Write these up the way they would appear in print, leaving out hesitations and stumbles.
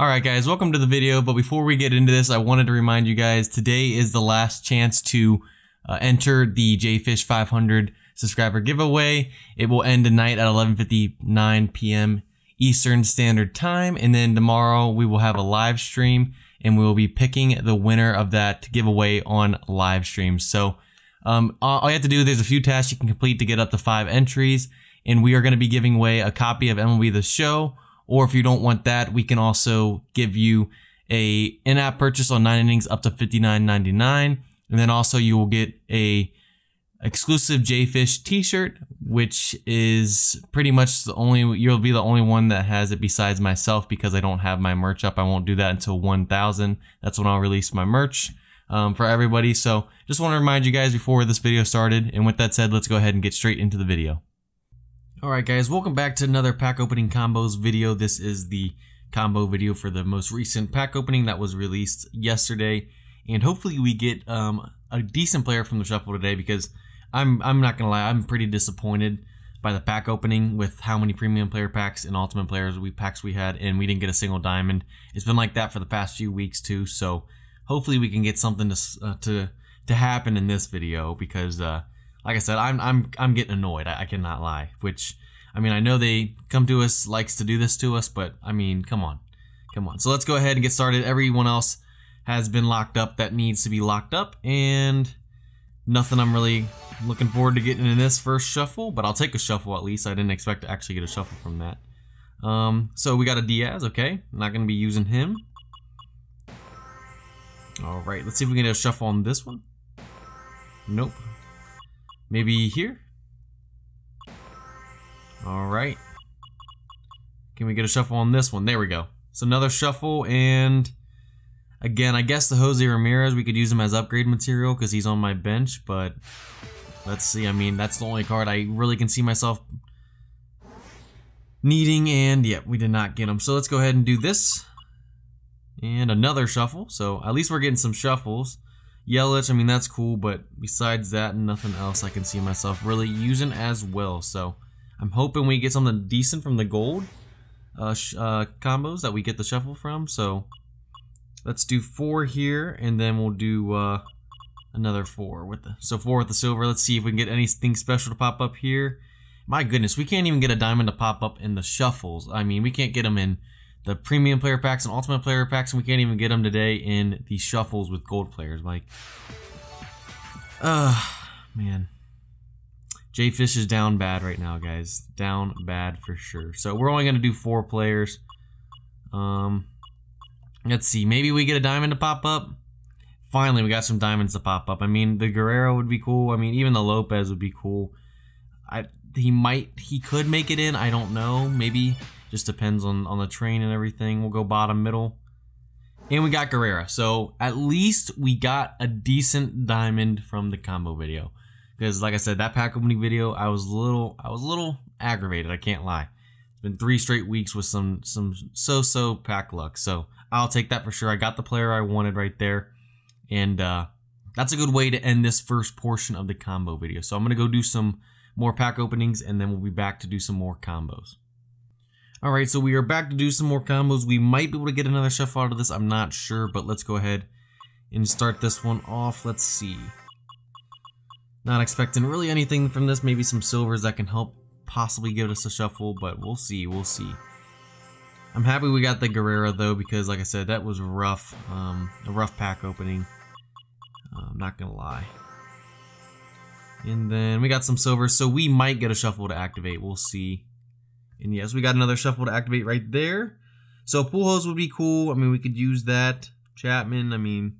Alright guys, welcome to the video, but before we get into this, I wanted to remind you guys, today is the last chance to enter the JayFish 500 subscriber giveaway. It will end tonight at 11:59 p.m. Eastern Standard Time, and then tomorrow we will have a live stream, and we will be picking the winner of that giveaway on live stream. So, all you have to do, there's a few tasks you can complete to get up to 5 entries, and we are going to be giving away a copy of MLB The Show. Or if you don't want that, we can also give you a in-app purchase on 9 innings up to $59.99. And then also you will get a exclusive JayFish t-shirt, which is pretty much the only, you'll be the only one that has it besides myself because I don't have my merch up. I won't do that until 1,000. That's when I'll release my merch for everybody. So just want to remind you guys before this video started. And with that said, let's go ahead and get straight into the video. Alright guys, welcome back to another pack opening combos video. This is the combo video for the most recent pack opening that was released yesterday. And hopefully we get a decent player from the shuffle today because I'm not going to lie, I'm pretty disappointed by the pack opening with how many premium player packs and ultimate players we had, and we didn't get a single diamond. It's been like that for the past few weeks too, so hopefully we can get something to happen in this video because like I said, I'm getting annoyed. I cannot lie. Which, I mean, I know they come to us, likes to do this to us, but I mean, come on, come on. So let's go ahead and get started. Everyone else has been locked up that needs to be locked up, and nothing I'm really looking forward to getting in this first shuffle. But I'll take a shuffle at least. I didn't expect to actually get a shuffle from that. So we got a Diaz. Okay, I'm not gonna be using him. All right, let's see if we can get a shuffle on this one. Nope. Maybe here? Alright. Can we get a shuffle on this one? There we go. So another shuffle, and again, I guess the Jose Ramirez, we could use him as upgrade material because he's on my bench, but let's see. I mean, that's the only card I really can see myself needing, and yeah, we did not get him. So let's go ahead and do this. And another shuffle, so at least we're getting some shuffles. Yelich, I mean, that's cool, but besides that, nothing else I can see myself really using as well. So I'm hoping we get something decent from the gold combos that we get the shuffle from. So let's do 4 here, and then we'll do another 4 with the, so 4 with the silver. Let's see if we can get anything special to pop up here. My goodness, we can't even get a diamond to pop up in the shuffles. I mean, we can't get them in the premium player packs and ultimate player packs, and we can't even get them today in the shuffles with gold players. Like, man, JayFish is down bad right now, guys. Down bad for sure. So we're only gonna do 4 players. Let's see. Maybe we get a diamond to pop up. Finally, we got some diamonds to pop up. I mean, the Guerrero would be cool. I mean, even the Lopez would be cool. He could make it in. I don't know. Maybe. Just depends on the train and everything. We'll go bottom, middle. And we got Guerrero. So at least we got a decent diamond from the combo video. Because like I said, that pack opening video, I was a little aggravated, I can't lie. It's been 3 straight weeks with some so-so pack luck. So I'll take that for sure. I got the player I wanted right there. And that's a good way to end this first portion of the combo video. So I'm gonna go do some more pack openings, and then we'll be back to do some more combos. Alright, so we are back to do some more combos. We might be able to get another shuffle out of this, I'm not sure, but let's go ahead and start this one off. Let's see. Not expecting really anything from this, maybe some silvers that can help possibly give us a shuffle, but we'll see, we'll see. I'm happy we got the Guerrero though, because like I said, that was rough, a rough pack opening. I'm not gonna lie. And then we got some silvers, so we might get a shuffle to activate, we'll see. And yes, we got another shuffle to activate right there. So Pujols would be cool. I mean, we could use that. Chapman, I mean,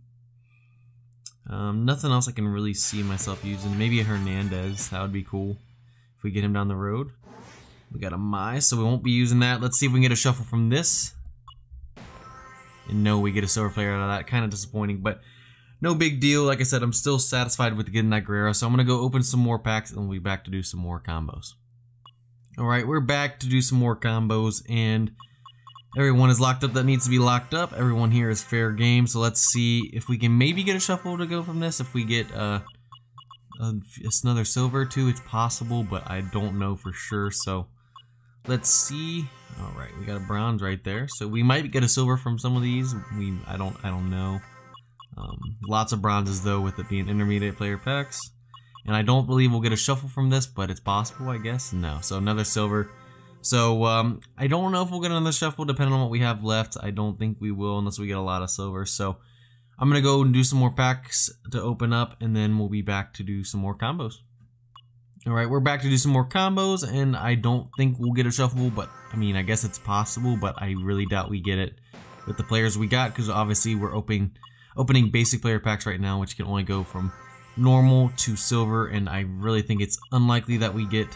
nothing else I can really see myself using. Maybe a Hernandez. That would be cool if we get him down the road. We got a Mai, so we won't be using that. Let's see if we can get a shuffle from this. And no, we get a silver player out of that. Kind of disappointing, but no big deal. Like I said, I'm still satisfied with getting that Guerrero. So I'm going to go open some more packs, and we'll be back to do some more combos. Alright, we're back to do some more combos, and everyone is locked up that needs to be locked up. Everyone here is fair game, so let's see if we can maybe get a shuffle to go from this. If we get another silver or two, it's possible, but I don't know for sure, so let's see. All right, we got a bronze right there. So we might get a silver from some of these. I don't know. Lots of bronzes though, with it being intermediate player packs. And I don't believe we'll get a shuffle from this, but it's possible, I guess. No, so another silver. So I don't know if we'll get another shuffle, depending on what we have left. I don't think we will, unless we get a lot of silver. So I'm gonna go and do some more packs to open up, and then we'll be back to do some more combos. All right, we're back to do some more combos, and I don't think we'll get a shuffle, but I mean, I guess it's possible, but I really doubt we get it with the players we got, because obviously we're opening basic player packs right now, which can only go from normal to silver, and I really think it's unlikely that we get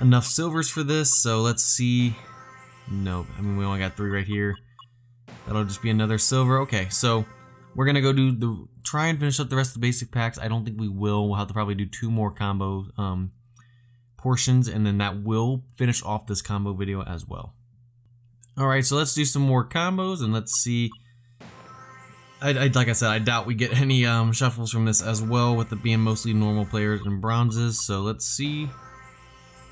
enough silvers for this. So let's see. No, I mean, we only got 3 right here. That'll just be another silver. Okay, so we're gonna go do the try and finish up the rest of the basic packs. I don't think we will. We'll have to probably do 2 more combo portions, and then that will finish off this combo video as well. All right, so let's do some more combos, and let's see. Like I said, I doubt we get any shuffles from this as well, with it being mostly normal players and bronzes. So let's see.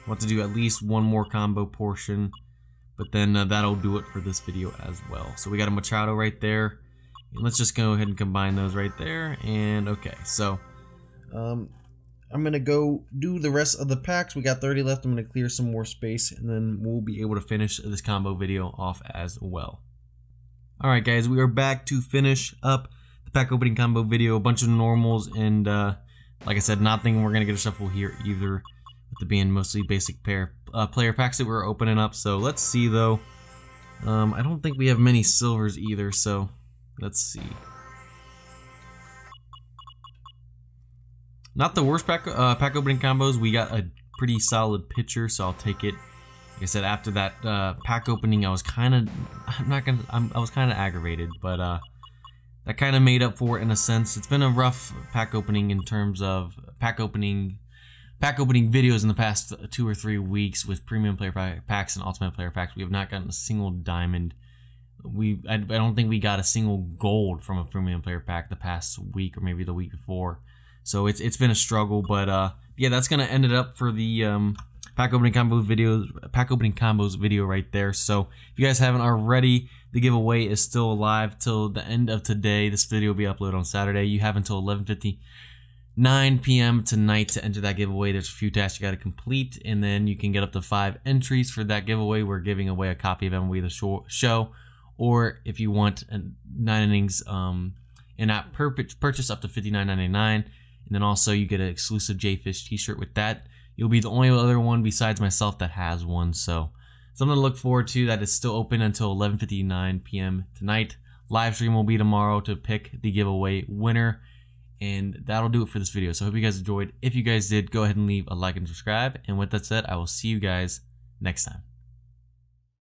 We'll have to do at least 1 more combo portion, but then that'll do it for this video as well. So we got a Machado right there. And let's just go ahead and combine those right there. And okay, so I'm gonna go do the rest of the packs. We got 30 left. I'm gonna clear some more space, and then we'll be able to finish this combo video off as well. Alright guys, we are back to finish up the pack opening combo video. A bunch of normals, and like I said, not thinking we're going to get a shuffle here either, with it being mostly basic player packs that we're opening up. So let's see though. I don't think we have many silvers either, so let's see. Not the worst pack opening combos. We got a pretty solid pitcher, so I'll take it. Like I said, after that pack opening, I was kind of aggravated, but that kind of made up for it in a sense. It's been a rough pack opening in terms of pack opening videos in the past 2 or 3 weeks with premium player packs and ultimate player packs. We have not gotten a single diamond. I don't think we got a single gold from a premium player pack the past week, or maybe the week before. So it's been a struggle, but yeah, that's gonna end it up for the pack opening combos video right there. So if you guys haven't already, the giveaway is still alive till the end of today. This video will be uploaded on Saturday. You have until 11:59 p.m. tonight to enter that giveaway. There's a few tasks you got to complete, and then you can get up to 5 entries for that giveaway. We're giving away a copy of MLB The Show, or if you want a 9 innings in-app purchase up to $59.99, and then also you get an exclusive JayFish t-shirt with that. You'll be the only other one besides myself that has one, so something to look forward to. That is still open until 11:59 p.m. tonight. Live stream will be tomorrow to pick the giveaway winner, and that'll do it for this video. So I hope you guys enjoyed. If you guys did, go ahead and leave a like and subscribe, and with that said, I will see you guys next time.